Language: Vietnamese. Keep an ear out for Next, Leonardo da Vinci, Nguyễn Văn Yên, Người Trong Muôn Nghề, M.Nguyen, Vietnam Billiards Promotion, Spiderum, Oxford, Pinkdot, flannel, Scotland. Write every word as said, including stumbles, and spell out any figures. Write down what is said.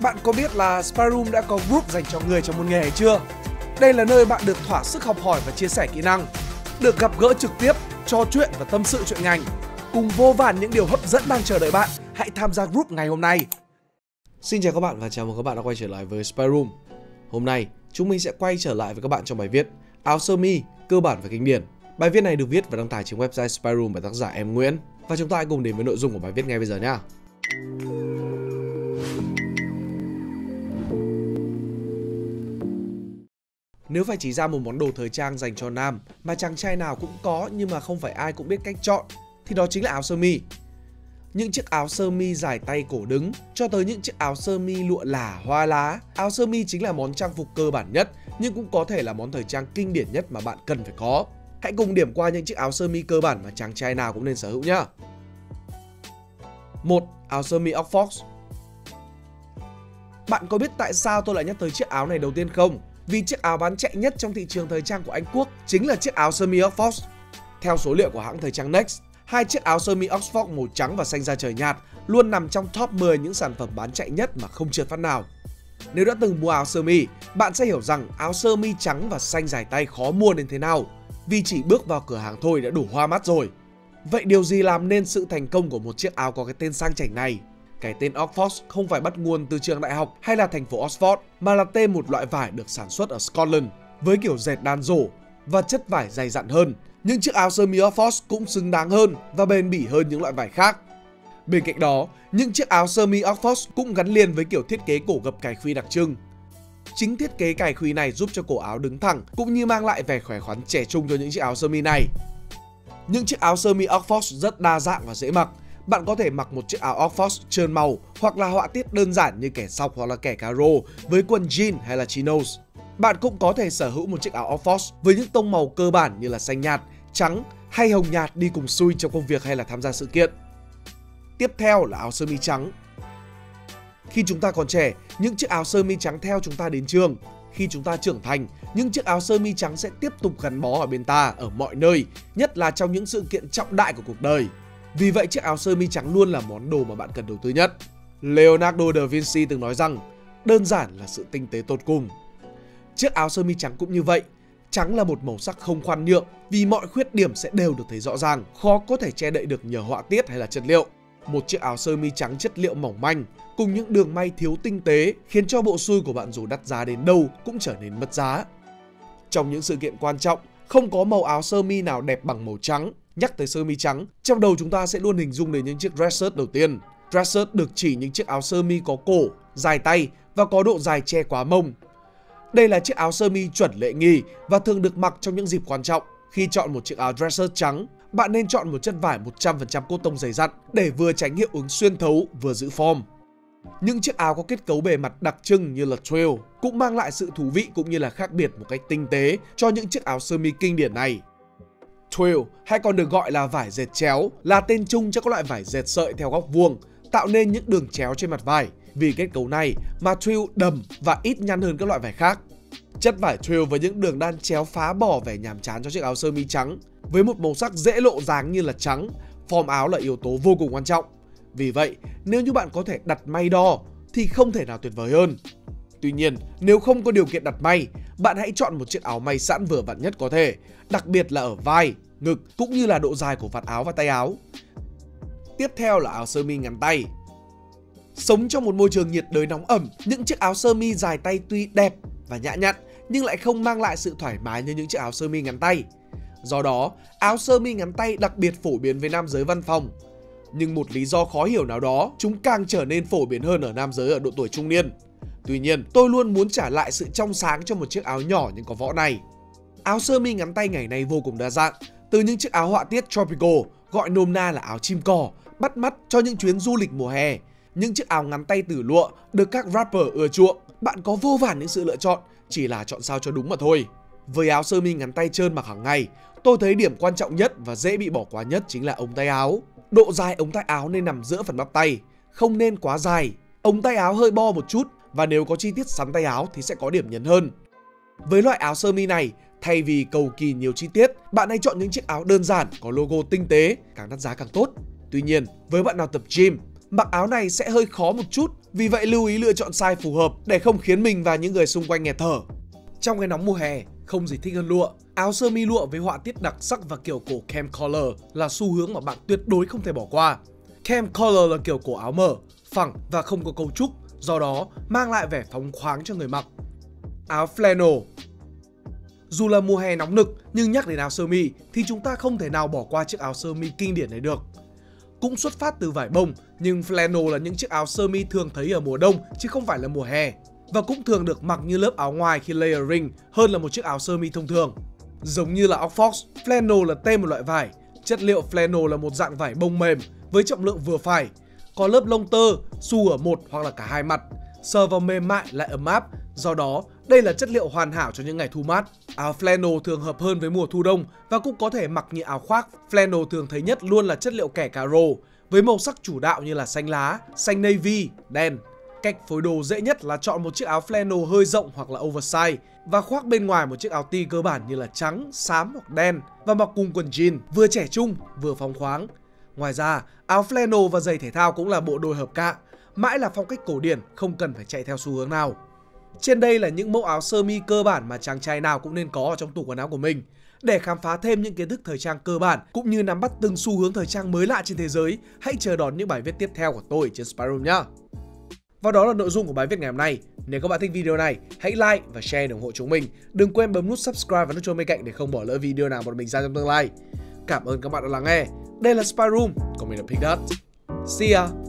Bạn có biết là Spiderum đã có group dành cho người trong môn nghề hay chưa? Đây là nơi bạn được thỏa sức học hỏi và chia sẻ kỹ năng, được gặp gỡ trực tiếp, trò chuyện và tâm sự chuyện ngành, cùng vô vàn những điều hấp dẫn đang chờ đợi bạn. Hãy tham gia group ngày hôm nay. Xin chào các bạn và chào mừng các bạn đã quay trở lại với Spiderum. Hôm nay, chúng mình sẽ quay trở lại với các bạn trong bài viết Áo sơ mi, cơ bản và kinh điển. Bài viết này được viết và đăng tải trên website Spiderum bởi tác giả M Nguyen. Và chúng ta hãy cùng đến với nội dung của bài viết ngay bây giờ nha. Nếu phải chỉ ra một món đồ thời trang dành cho nam mà chàng trai nào cũng có nhưng mà không phải ai cũng biết cách chọn, thì đó chính là áo sơ mi. Những chiếc áo sơ mi dài tay cổ đứng cho tới những chiếc áo sơ mi lụa là hoa lá, áo sơ mi chính là món trang phục cơ bản nhất nhưng cũng có thể là món thời trang kinh điển nhất mà bạn cần phải có. Hãy cùng điểm qua những chiếc áo sơ mi cơ bản mà chàng trai nào cũng nên sở hữu nhá. một. Áo sơ mi Oxford. Bạn có biết tại sao tôi lại nhắc tới chiếc áo này đầu tiên không? Vì chiếc áo bán chạy nhất trong thị trường thời trang của Anh Quốc chính là chiếc áo sơ mi Oxford. Theo số liệu của hãng thời trang Next, hai chiếc áo sơ mi Oxford màu trắng và xanh da trời nhạt luôn nằm trong top mười những sản phẩm bán chạy nhất mà không trượt phát nào. Nếu đã từng mua áo sơ mi, bạn sẽ hiểu rằng áo sơ mi trắng và xanh dài tay khó mua đến thế nào, vì chỉ bước vào cửa hàng thôi đã đủ hoa mắt rồi. Vậy điều gì làm nên sự thành công của một chiếc áo có cái tên sang chảnh này? Cái tên Oxford không phải bắt nguồn từ trường đại học hay là thành phố Oxford, mà là tên một loại vải được sản xuất ở Scotland với kiểu dệt đan rổ và chất vải dày dặn hơn. Những chiếc áo sơ mi Oxford cũng xứng đáng hơn và bền bỉ hơn những loại vải khác. Bên cạnh đó, những chiếc áo sơ mi Oxford cũng gắn liền với kiểu thiết kế cổ gập cài khuy đặc trưng. Chính thiết kế cài khuy này giúp cho cổ áo đứng thẳng cũng như mang lại vẻ khỏe khoắn trẻ trung cho những chiếc áo sơ mi này. Những chiếc áo sơ mi Oxford rất đa dạng và dễ mặc. Bạn có thể mặc một chiếc áo Oxford trơn màu hoặc là họa tiết đơn giản như kẻ sọc hoặc là kẻ caro với quần jean hay là chinos. Bạn cũng có thể sở hữu một chiếc áo Oxford với những tông màu cơ bản như là xanh nhạt, trắng hay hồng nhạt đi cùng xui trong công việc hay là tham gia sự kiện. Tiếp theo là áo sơ mi trắng. Khi chúng ta còn trẻ, những chiếc áo sơ mi trắng theo chúng ta đến trường. Khi chúng ta trưởng thành, những chiếc áo sơ mi trắng sẽ tiếp tục gắn bó ở bên ta ở mọi nơi, nhất là trong những sự kiện trọng đại của cuộc đời. Vì vậy chiếc áo sơ mi trắng luôn là món đồ mà bạn cần đầu tư nhất. Leonardo da Vinci từng nói rằng, đơn giản là sự tinh tế tột cùng. Chiếc áo sơ mi trắng cũng như vậy. Trắng là một màu sắc không khoan nhượng, vì mọi khuyết điểm sẽ đều được thấy rõ ràng, khó có thể che đậy được nhờ họa tiết hay là chất liệu. Một chiếc áo sơ mi trắng chất liệu mỏng manh cùng những đường may thiếu tinh tế khiến cho bộ xui của bạn dù đắt giá đến đâu cũng trở nên mất giá. Trong những sự kiện quan trọng, không có màu áo sơ mi nào đẹp bằng màu trắng. Nhắc tới sơ mi trắng, trong đầu chúng ta sẽ luôn hình dung đến những chiếc dress shirt đầu tiên. Dress shirt được chỉ những chiếc áo sơ mi có cổ, dài tay và có độ dài che quá mông. Đây là chiếc áo sơ mi chuẩn lệ nghi và thường được mặc trong những dịp quan trọng. Khi chọn một chiếc áo dress shirt trắng, bạn nên chọn một chất vải một trăm phần trăm cốt tông dày dặn để vừa tránh hiệu ứng xuyên thấu vừa giữ form. Những chiếc áo có kết cấu bề mặt đặc trưng như là twill cũng mang lại sự thú vị cũng như là khác biệt một cách tinh tế cho những chiếc áo sơ mi kinh điển này. Twill hay còn được gọi là vải dệt chéo là tên chung cho các loại vải dệt sợi theo góc vuông, tạo nên những đường chéo trên mặt vải. Vì kết cấu này mà twill đầm và ít nhăn hơn các loại vải khác. Chất vải twill với những đường đan chéo phá bỏ vẻ nhàm chán cho chiếc áo sơ mi trắng. Với một màu sắc dễ lộ dáng như là trắng, form áo là yếu tố vô cùng quan trọng. Vì vậy, nếu như bạn có thể đặt may đo thì không thể nào tuyệt vời hơn. Tuy nhiên, nếu không có điều kiện đặt may, bạn hãy chọn một chiếc áo may sẵn vừa vặn nhất có thể, đặc biệt là ở vai, ngực cũng như là độ dài của vạt áo và tay áo. Tiếp theo là áo sơ mi ngắn tay. Sống trong một môi trường nhiệt đới nóng ẩm, những chiếc áo sơ mi dài tay tuy đẹp và nhã nhặn nhưng lại không mang lại sự thoải mái như những chiếc áo sơ mi ngắn tay. Do đó, áo sơ mi ngắn tay đặc biệt phổ biến với nam giới văn phòng. Nhưng một lý do khó hiểu nào đó, chúng càng trở nên phổ biến hơn ở nam giới ở độ tuổi trung niên. Tuy nhiên, tôi luôn muốn trả lại sự trong sáng cho một chiếc áo nhỏ nhưng có võ này. Áo sơ mi ngắn tay ngày nay vô cùng đa dạng, từ những chiếc áo họa tiết tropical, gọi nôm na là áo chim cò, bắt mắt cho những chuyến du lịch mùa hè. Những chiếc áo ngắn tay từ lụa được các rapper ưa chuộng. Bạn có vô vàn những sự lựa chọn, chỉ là chọn sao cho đúng mà thôi. Với áo sơ mi ngắn tay trơn mặc hàng ngày, tôi thấy điểm quan trọng nhất và dễ bị bỏ qua nhất chính là ống tay áo. Độ dài ống tay áo nên nằm giữa phần bắp tay, không nên quá dài. Ống tay áo hơi bo một chút và nếu có chi tiết sắn tay áo thì sẽ có điểm nhấn hơn. Với loại áo sơ mi này, thay vì cầu kỳ nhiều chi tiết, bạn hãy chọn những chiếc áo đơn giản có logo tinh tế, càng đắt giá càng tốt. Tuy nhiên, với bạn nào tập gym, mặc áo này sẽ hơi khó một chút Vì vậy lưu ý lựa chọn size phù hợp để không khiến mình và những người xung quanh nghẹt thở. Trong cái nóng mùa hè, không gì thích hơn lụa. Áo sơ mi lụa với họa tiết đặc sắc và kiểu cổ cam collar là xu hướng mà bạn tuyệt đối không thể bỏ qua. Cam collar là kiểu cổ áo mở, phẳng và không có cấu trúc, do đó mang lại vẻ phóng khoáng cho người mặc. Áo flannel. Dù là mùa hè nóng nực, nhưng nhắc đến áo sơ mi thì chúng ta không thể nào bỏ qua chiếc áo sơ mi kinh điển này được. Cũng xuất phát từ vải bông, nhưng flannel là những chiếc áo sơ mi thường thấy ở mùa đông chứ không phải là mùa hè, và cũng thường được mặc như lớp áo ngoài khi layering hơn là một chiếc áo sơ mi thông thường. Giống như là Oxford, flannel là tên một loại vải. Chất liệu flannel là một dạng vải bông mềm với trọng lượng vừa phải, có lớp lông tơ, xù ở một hoặc là cả hai mặt, sờ vào mềm mại lại ấm áp, do đó đây là chất liệu hoàn hảo cho những ngày thu mát. Áo flannel thường hợp hơn với mùa thu đông và cũng có thể mặc như áo khoác. Flannel thường thấy nhất luôn là chất liệu kẻ cà rô với màu sắc chủ đạo như là xanh lá, xanh navy, đen. Cách phối đồ dễ nhất là chọn một chiếc áo flannel hơi rộng hoặc là oversize và khoác bên ngoài một chiếc áo ti cơ bản như là trắng, xám hoặc đen và mặc cùng quần jean, vừa trẻ trung vừa phóng khoáng. Ngoài ra, áo flannel và giày thể thao cũng là bộ đôi hợp cạ, mãi là phong cách cổ điển, không cần phải chạy theo xu hướng nào. Trên đây là những mẫu áo sơ mi cơ bản mà chàng trai nào cũng nên có ở trong tủ quần áo của mình. Để khám phá thêm những kiến thức thời trang cơ bản cũng như nắm bắt từng xu hướng thời trang mới lạ trên thế giới, hãy chờ đón những bài viết tiếp theo của tôi trên Spiderum nhé. Và đó là nội dung của bài viết ngày hôm nay. Nếu các bạn thích video này, hãy like và share để ủng hộ chúng mình. Đừng quên bấm nút subscribe và nút chuông bên cạnh để không bỏ lỡ video nào bọn mình ra trong tương lai. Cảm ơn các bạn đã lắng nghe. Đây là Spiderum, còn mình là Pinkdot. See ya!